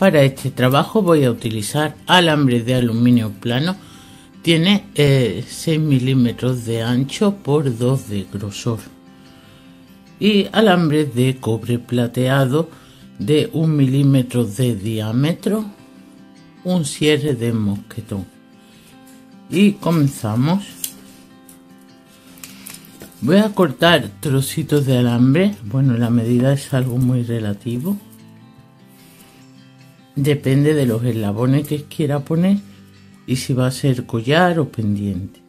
Para este trabajo voy a utilizar alambre de aluminio plano. Tiene 6 milímetros de ancho por 2 de grosor. Y alambre de cobre plateado de 1 milímetro de diámetro. Un cierre de mosquetón. Y comenzamos. Voy a cortar trocitos de alambre. Bueno, la medida es algo muy relativo. Depende de los eslabones que quiera poner y si va a ser collar o pendiente.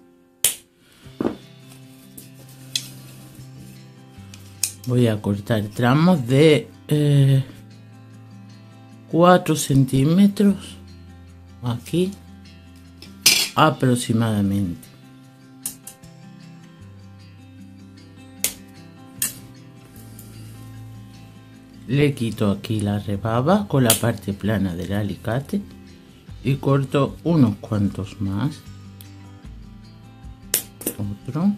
Voy a cortar tramos de 4 centímetros aquí aproximadamente. Le quito aquí la rebaba con la parte plana del alicate y corto unos cuantos más. Otro.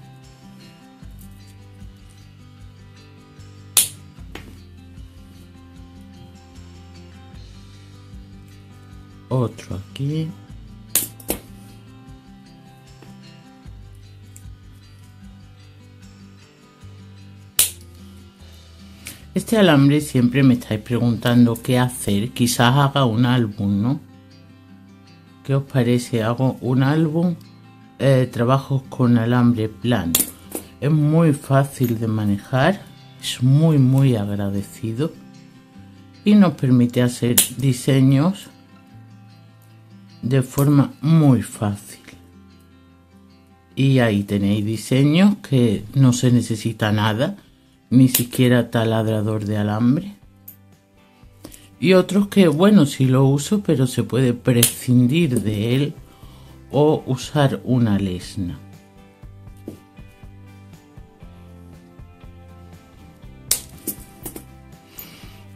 Otro aquí. Este alambre siempre me estáis preguntando qué hacer, quizás haga un álbum, ¿no? ¿Qué os parece? Hago un álbum, trabajos con alambre plano. Es muy fácil de manejar, es muy agradecido y nos permite hacer diseños de forma muy fácil. Y ahí tenéis diseños que no se necesita nada. Ni siquiera taladrador de alambre. Y otros que, bueno, sí lo uso, pero se puede prescindir de él o usar una lesna.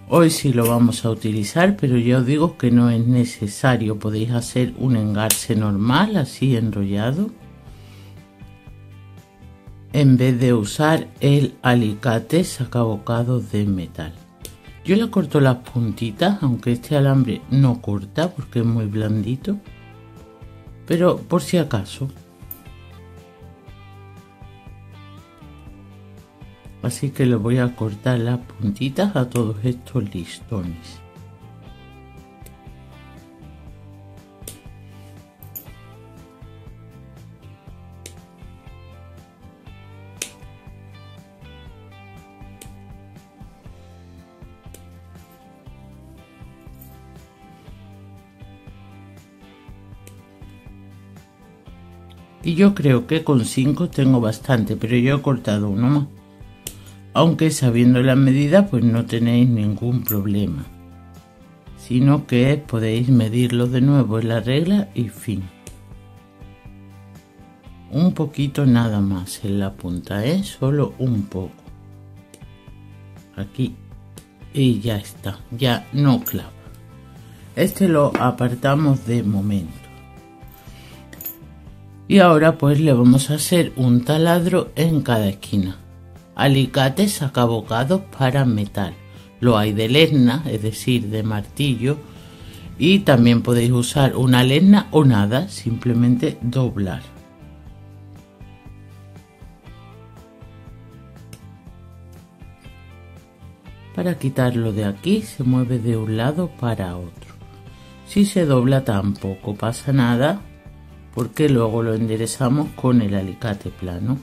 Hoy sí lo vamos a utilizar, pero ya os digo que no es necesario. Podéis hacer un engarce normal, así enrollado, en vez de usar el alicate sacabocados de metal. Yo le corto las puntitas, aunque este alambre no corta porque es muy blandito, pero por si acaso. Así que le voy a cortar las puntitas a todos estos listones. Y yo creo que con 5 tengo bastante, pero yo he cortado uno más. Aunque sabiendo la medida, pues no tenéis ningún problema. Sino que podéis medirlo de nuevo en la regla y fin. Un poquito nada más en la punta, ¿eh? Solo un poco. Aquí. Y ya está. Ya no clava. Este lo apartamos de momento. Y ahora pues le vamos a hacer un taladro en cada esquina. Alicates sacabocados para metal. Lo hay de lesna, es decir, de martillo. Y también podéis usar una lesna o nada, simplemente doblar. Para quitarlo de aquí se mueve de un lado para otro. Si se dobla tampoco pasa nada, porque luego lo enderezamos con el alicate plano.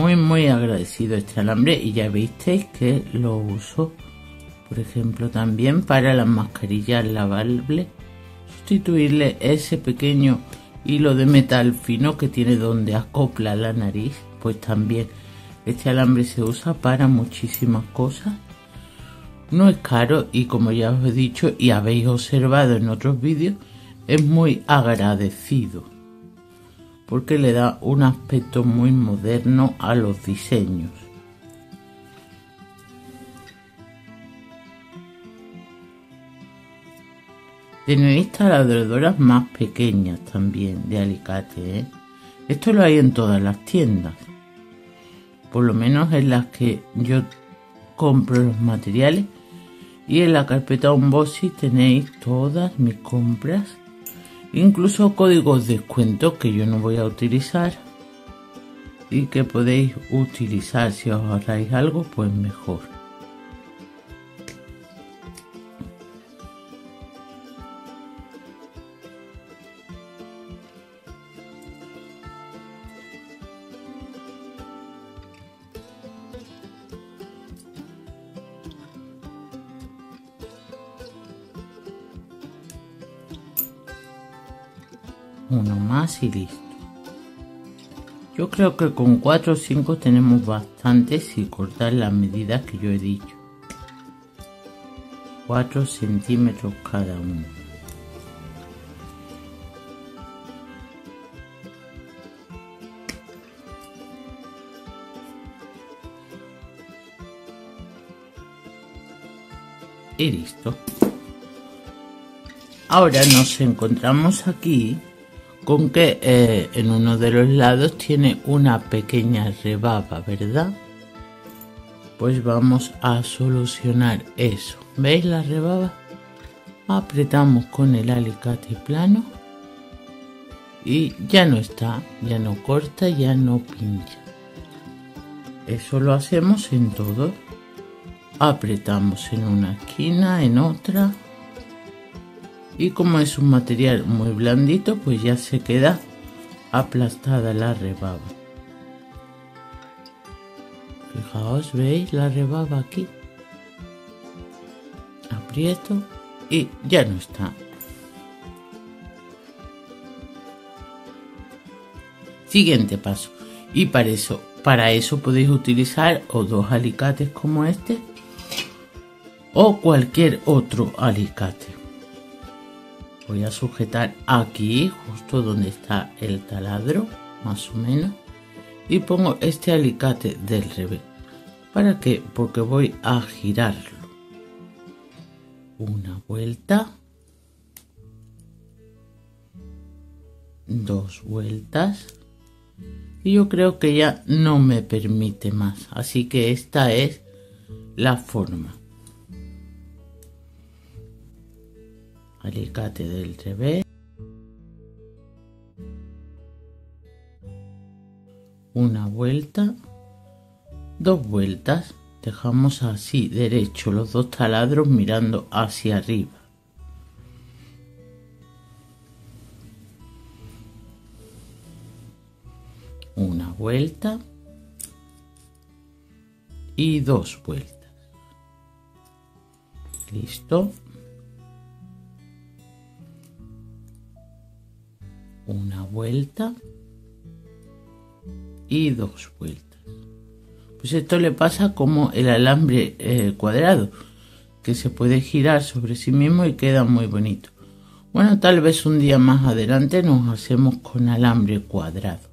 Muy agradecido este alambre y ya visteis que lo uso, por ejemplo, también para las mascarillas lavables. Sustituirle ese pequeño hilo de metal fino que tiene donde acopla la nariz, pues también este alambre se usa para muchísimas cosas. No es caro y, como ya os he dicho y habéis observado en otros vídeos, es muy agradecido porque le da un aspecto muy moderno a los diseños. Tienen instaladoras más pequeñas también de alicate, ¿eh? Esto lo hay en todas las tiendas, por lo menos en las que yo compro los materiales. Y en la carpeta Unboxing tenéis todas mis compras, incluso códigos de descuento que yo no voy a utilizar y que podéis utilizar si os ahorráis algo, pues mejor. Uno más y listo. Yo creo que con 4 o 5 tenemos bastante si cortar las medidas que yo he dicho. 4 centímetros cada uno. Y listo. Ahora nos encontramos aquí con que en uno de los lados tiene una pequeña rebaba, ¿verdad? Pues vamos a solucionar eso. ¿Veis la rebaba? Apretamos con el alicate plano y ya no está, ya no corta, ya no pincha. Eso lo hacemos en todo. Apretamos en una esquina, en otra. Y como es un material muy blandito, pues ya se queda aplastada la rebaba. Fijaos, ¿veis la rebaba aquí? Aprieto y ya no está. Siguiente paso. Y para eso podéis utilizar o dos alicates como este o cualquier otro alicate. Voy a sujetar aquí, justo donde está el taladro, más o menos. Y pongo este alicate del revés. ¿Para qué? Porque voy a girarlo. Una vuelta. Dos vueltas. Y yo creo que ya no me permite más. Así que esta es la forma. Alicate del revés, una vuelta, dos vueltas, dejamos así derecho los dos taladros mirando hacia arriba. Una vuelta y dos vueltas. Listo. Una vuelta y dos vueltas. Pues esto le pasa como el alambre cuadrado, que se puede girar sobre sí mismo y queda muy bonito. Bueno, tal vez un día más adelante nos hacemos con alambre cuadrado.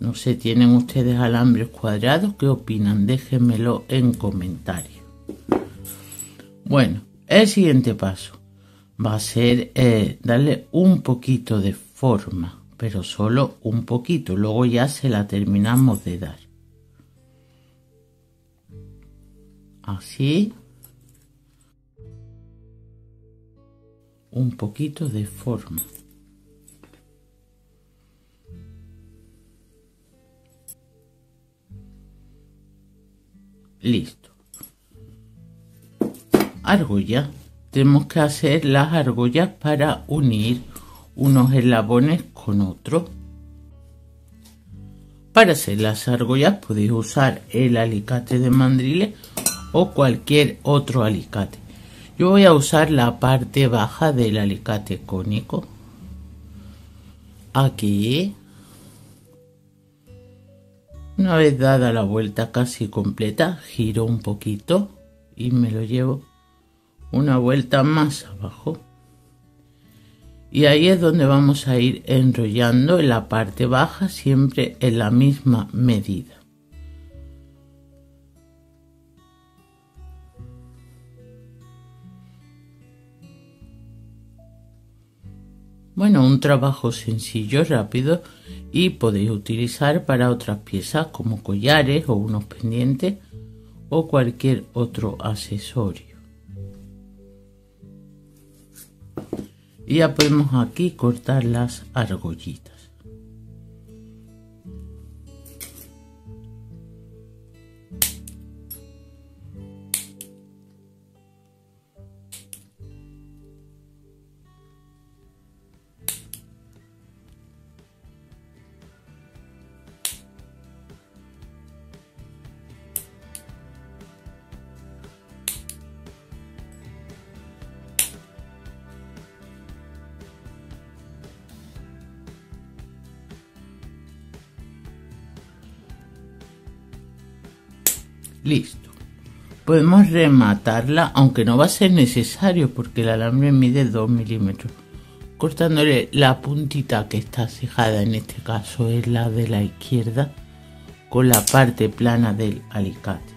No sé, ¿tienen ustedes alambres cuadrados? ¿Qué opinan? Déjenmelo en comentarios. Bueno, el siguiente paso va a ser darle un poquito de forma, pero solo un poquito, luego ya se la terminamos de dar. Así. Un poquito de forma. Listo. Argolla. Tenemos que hacer las argollas para unir unos eslabones con otros. Para hacer las argollas podéis usar el alicate de mandriles o cualquier otro alicate. Yo voy a usar la parte baja del alicate cónico. Aquí. Una vez dada la vuelta casi completa, giro un poquito y me lo llevo una vuelta más abajo, y ahí es donde vamos a ir enrollando en la parte baja, siempre en la misma medida. Bueno, un trabajo sencillo, rápido, y podéis utilizar para otras piezas como collares o unos pendientes o cualquier otro accesorio. Y ya podemos aquí cortar las argollitas. Listo, podemos rematarla, aunque no va a ser necesario porque el alambre mide 2 milímetros, cortándole la puntita que está cejada, en este caso es la de la izquierda, con la parte plana del alicate.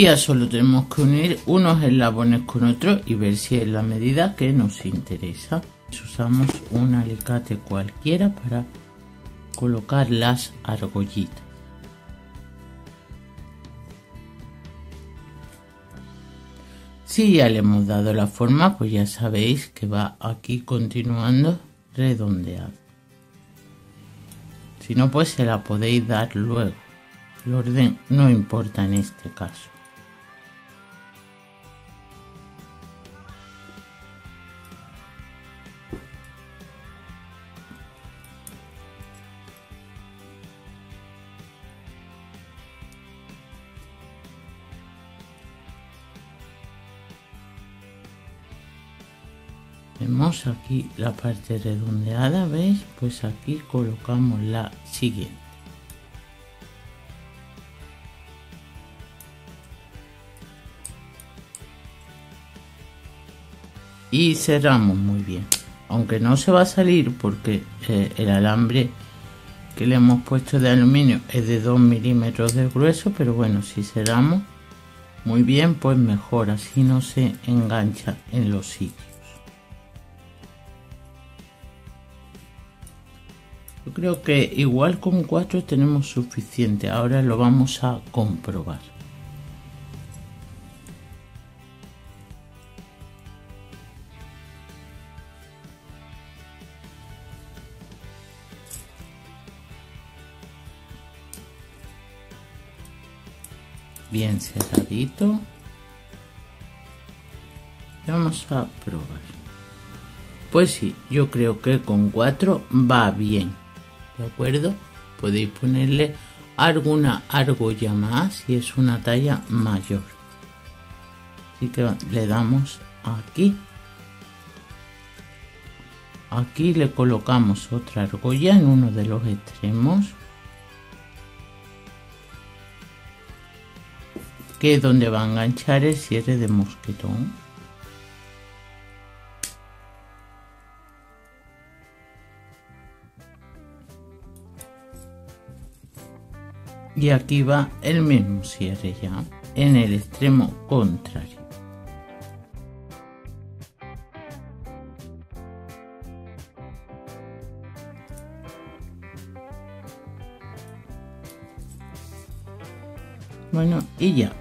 Y ya solo tenemos que unir unos eslabones con otros y ver si es la medida que nos interesa. Usamos un alicate cualquiera para colocar las argollitas. Si ya le hemos dado la forma, pues ya sabéis que va aquí continuando redondeado. Si no, pues se la podéis dar luego. El orden no importa en este caso. Vemos aquí la parte redondeada, ¿veis? Pues aquí colocamos la siguiente. Y cerramos muy bien, aunque no se va a salir porque el alambre que le hemos puesto de aluminio es de 2 milímetros de grueso, pero bueno, si cerramos muy bien pues mejor, así no se engancha en los sitios. Yo creo que igual con 4 tenemos suficiente, ahora lo vamos a comprobar. Bien cerradito, vamos a probar. Pues sí, yo creo que con 4 va bien, ¿de acuerdo? Podéis ponerle alguna argolla más si es una talla mayor. Así que le damos aquí. Aquí le colocamos otra argolla en uno de los extremos, que es donde va a enganchar el cierre de mosquetón. Y aquí va el mismo cierre ya, en el extremo contrario. Bueno, y ya.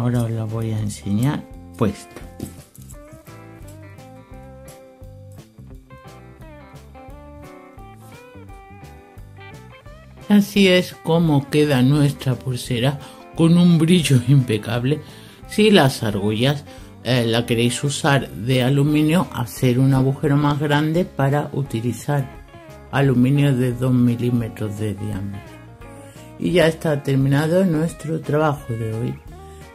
Ahora os la voy a enseñar puesta. Así es como queda nuestra pulsera con un brillo impecable. Si las argollas la queréis usar de aluminio, hacer un agujero más grande para utilizar aluminio de 2 milímetros de diámetro. Y ya está terminado nuestro trabajo de hoy.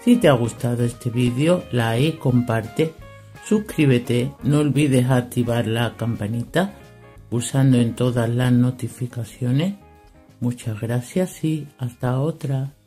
Si te ha gustado este vídeo, like, comparte, suscríbete, no olvides activar la campanita pulsando en todas las notificaciones. Muchas gracias y hasta otra.